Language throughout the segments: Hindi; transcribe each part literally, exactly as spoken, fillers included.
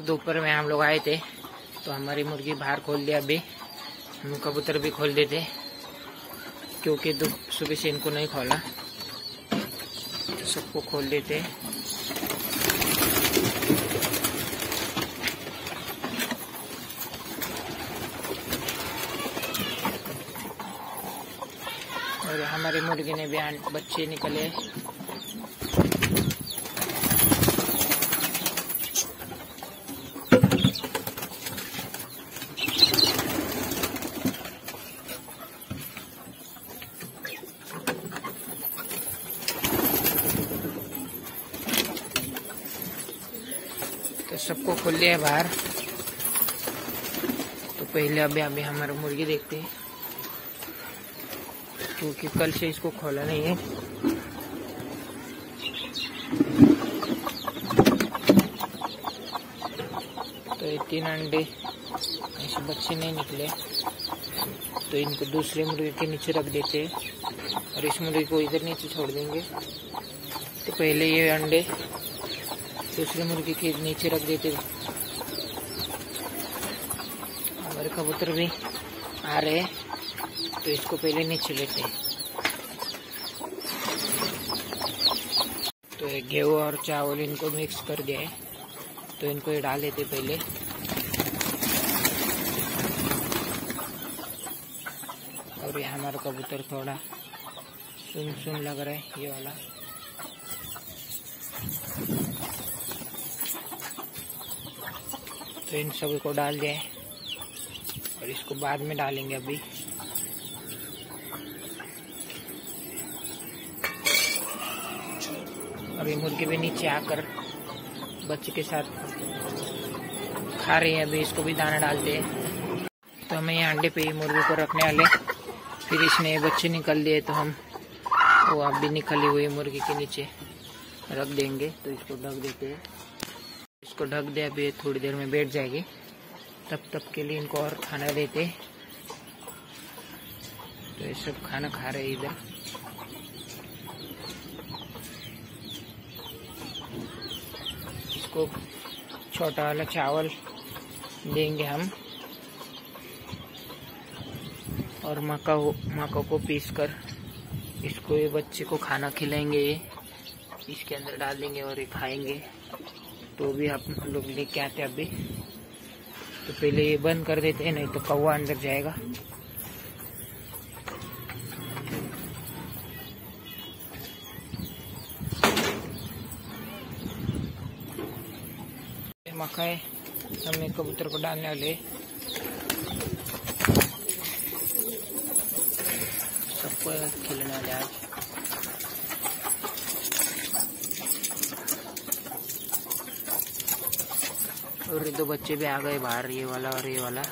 तो दोपहर में हम लोग आए थे तो हमारी मुर्गी बाहर खोल दिया। अभी हम कबूतर भी खोल देते क्योंकि दो सुबह से इनको नहीं खोला, सबको खोल देते। और हमारे मुर्गी ने भी बच्चे निकले। तो सबको खोल लिया बाहर। तो पहले अभी अभी हमारे मुर्गी देखते हैं क्योंकि कल से इसको खोला नहीं है। तो ये तीन अंडे ऐसे बच्चे नहीं निकले तो इनको दूसरे मुर्गी के नीचे रख देते हैं और इस मुर्गी को इधर नीचे छोड़ देंगे। तो पहले ये अंडे दूसरे मुर्गी के नीचे रख देते। हमारे कबूतर भी आ रहे हैं तो इसको पहले नीचे लेते हैं। तो ये गेहूँ और चावल इनको मिक्स कर दिया है तो इनको ये डाल देते पहले। और ये हमारा कबूतर थोड़ा सुन सुन लग रहा है ये वाला। तो इन सभी को डाल दिया है और इसको बाद में डालेंगे अभी। और ये मुर्गी भी नीचे आकर बच्चे के साथ खा रही है। अभी इसको भी दाना डालते हैं। तो हमें ये अंडे पे ही मुर्गी को रखने वाले, फिर इसने बच्चे निकल दिए तो हम वो अब भी निकली हुई मुर्गी के नीचे रख देंगे। तो इसको ढक देते हैं, इसको ढक दे। अभी थोड़ी देर में बैठ जाएगी, तब तक के लिए इनको और खाना देते। तो ये सब खाना खा रहे इधर। को छोटा वाला चावल देंगे हम और मक्का मक्का को पीस कर इसको ये बच्चे को खाना खिलाएंगे। ये इसके अंदर डाल देंगे और ये खाएंगे। तो भी आप लोग लेके आते अभी। तो पहले ये बंद कर देते हैं, नहीं तो कौवा अंदर जाएगा। मक्का है हमने कबूतर को डालने वाले। सबको खिलाने वाले आज। और ये दो बच्चे भी आ गए बाहर, ये वाला और ये वाला।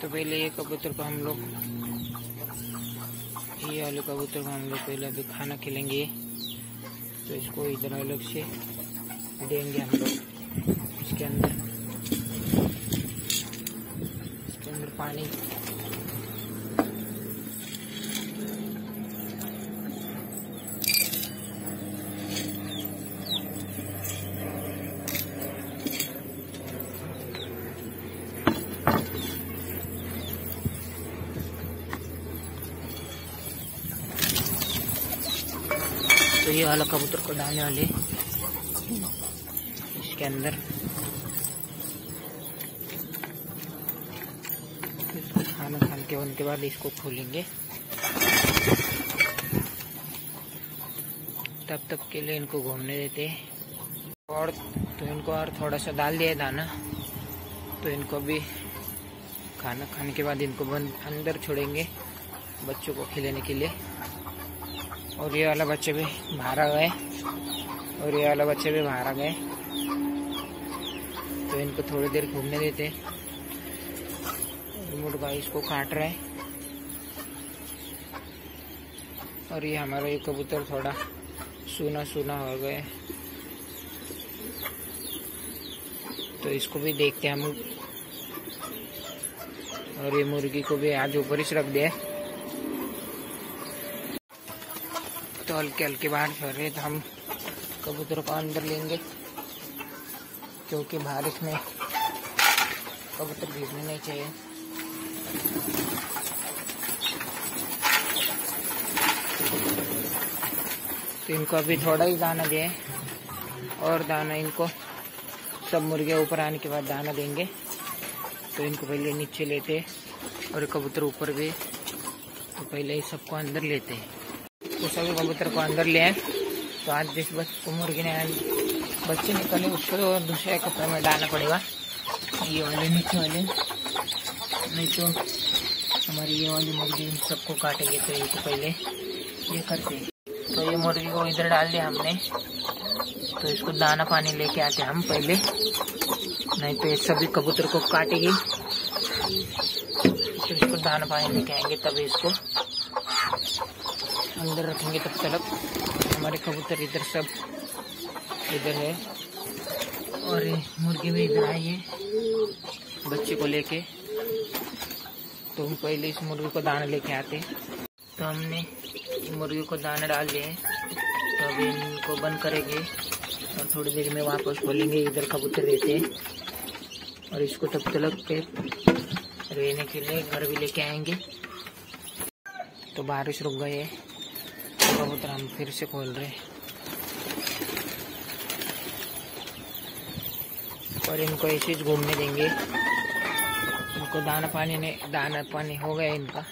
तो पहले ये कबूतर को हम लोग, ये वाले कबूतर को हम लोग पहले अभी खाना खिलाएंगे। तो इसको इधर अलग से देंगे हम लोग। इसके अंदर इसके अंदर पानी तो ये वाला कबूतर को डालने वाले इसके अंदर। इसको खाना खाने के उनके बाद इसको खोलेंगे। तब तक के लिए इनको घूमने देते हैं। और तो इनको और थोड़ा सा डाल दिया दाना, तो इनको भी खाना खाने के बाद इनको बंद अंदर छोड़ेंगे बच्चों को खिलाने के लिए। और ये वाला बच्चे भी बाहर आ गए और ये वाला बच्चे भी बाहर आ गए, तो इनको थोड़ी देर घूमने देते। रिमोट गाय इसको काट रहा है। और ये हमारा ये कबूतर थोड़ा सूना सूना हो गया, तो इसको भी देखते हैं हम। और ये मुर्गी को भी आज ऊपर ही रख दिया, तो हल्के हल्के बाहर छोड़ रहे, तो हम कबूतर को अंदर लेंगे क्योंकि बारिश में कबूतर भीगने नहीं चाहिए। तो इनको अभी थोड़ा ही दाना दें और दाना इनको सब मुर्गियाँ ऊपर आने के बाद दाना देंगे। तो इनको पहले नीचे लेते और कबूतर ऊपर भी, तो पहले ही सबको अंदर लेते हैं। तो सभी कबूतर को अंदर ले आए। तो आज जिस बच्चे को मुर्गी ने बच्चे निकाले उसको दूसरे कपड़े में डालना पड़ेगा। ये वाले नीचे वाले नहीं तो हमारी ये वाली मुर्गी सबको काटेंगे, तो इनको पहले ये करते हैं। तो ये मुर्गी को इधर डाल दिया हमने, तो इसको दाना पानी लेके आते हम पहले, नहीं तो ये सभी कबूतर को काटेगी। तो इसको दाना पानी लेके आएंगे तभी इसको अंदर रखेंगे। तब तक हमारे कबूतर इधर सब इधर है और ये मुर्गी भी इधर आई है बच्चे को लेके, तो हम पहले इस मुर्गी को दाना लेके आते। तो हमने मुर्गी को दाना डाल दिए, तो अभी इनको बंद करेंगे और थोड़ी देर में वापस खोलेंगे। इधर कबूतर रहते हैं और इसको तब तक पे रहने के लिए घर भी लेके आएंगे। तो बारिश रुक गई है, कबूतर हम फिर से खोल रहे और इनको ऐसे ही घूमने देंगे। इनको दाना पानी ने दाना पानी हो गया इनका।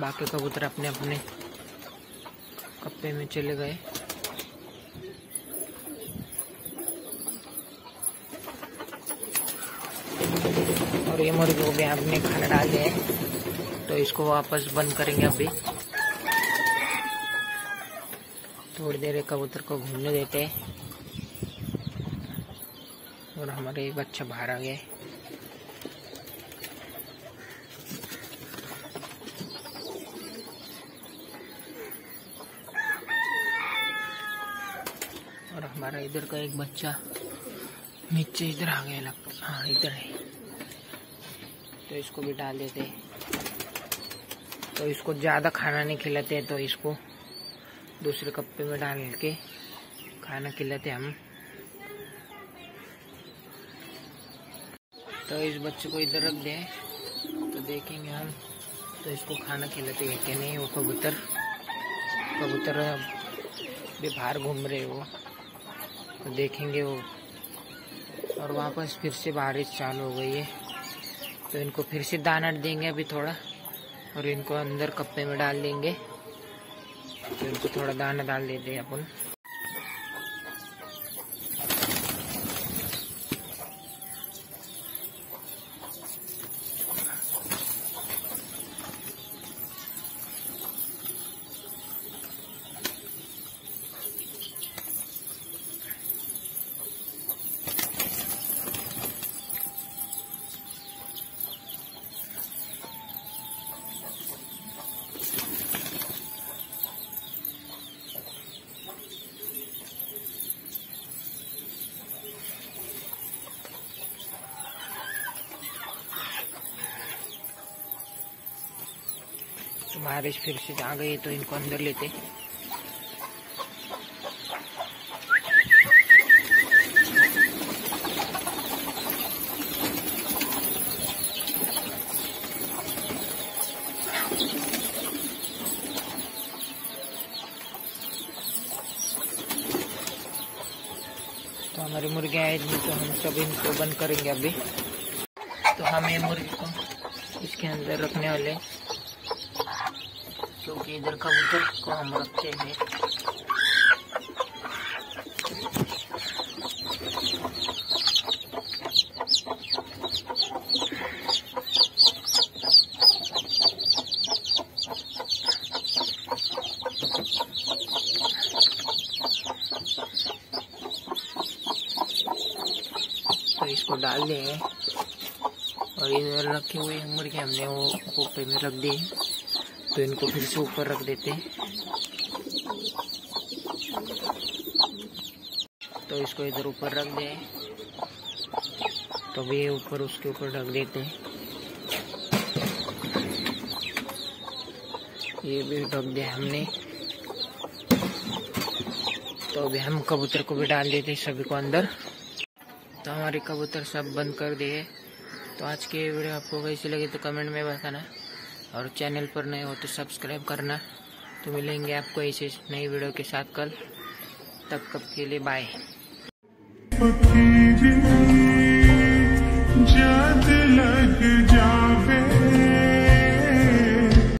बाकी कबूतर अपने अपने कप्पे में चले गए। और ये मुर्गी को भी हमने खाना डाल दिया, तो इसको वापस बंद करेंगे अभी। थोड़ी देर कबूतर को घूमने देते हैं। और हमारे बच्चा बाहर आ गया। और हमारा इधर का एक बच्चा नीचे इधर आ गया लगता, हाँ इधर है, तो इसको भी डाल देते हैं। तो इसको ज़्यादा खाना नहीं खिलाते हैं, तो इसको दूसरे कप्पे में डाल के खाना खिलाते हम। तो इस बच्चे को इधर रख दें, तो देखेंगे हम तो इसको खाना खिलाते हैं कि नहीं। वो कबूतर कबूतर भी बाहर घूम रहे हो, तो देखेंगे वो। और वापस फिर से बारिश चालू हो गई है, तो इनको फिर से दाना देंगे अभी थोड़ा और इनको अंदर कप्पे में डाल देंगे। तो इनको थोड़ा दाना डाल देते हैं अपन। बारिश फिर से आ गई, तो इनको अंदर लेते। तो हमारी मुर्गियाँ आई थी, तो हम सब इनको बंद करेंगे अभी। तो हम ये मुर्गी को इसके अंदर रखने वाले, क्योंकि इधर कबूतर को हम रखते हैं। तो इसको डाल दे और इधर रखे हुए मुर्गे हमने वो खोपे में रख दी, तो इनको फिर से ऊपर रख देते हैं। तो इसको इधर ऊपर रख दे, तो भी ऊपर उसके ऊपर रख देते हैं। ये भी ढक दिया हमने, तो अभी हम कबूतर को भी डाल देते हैं सभी को अंदर। तो हमारे कबूतर सब बंद कर दिए। तो आज की वीडियो आपको कैसी लगी तो कमेंट में बताना, और चैनल पर नए हो तो सब्सक्राइब करना। तो मिलेंगे आपको ऐसे नई वीडियो के साथ कल, तब तक के लिए बाय।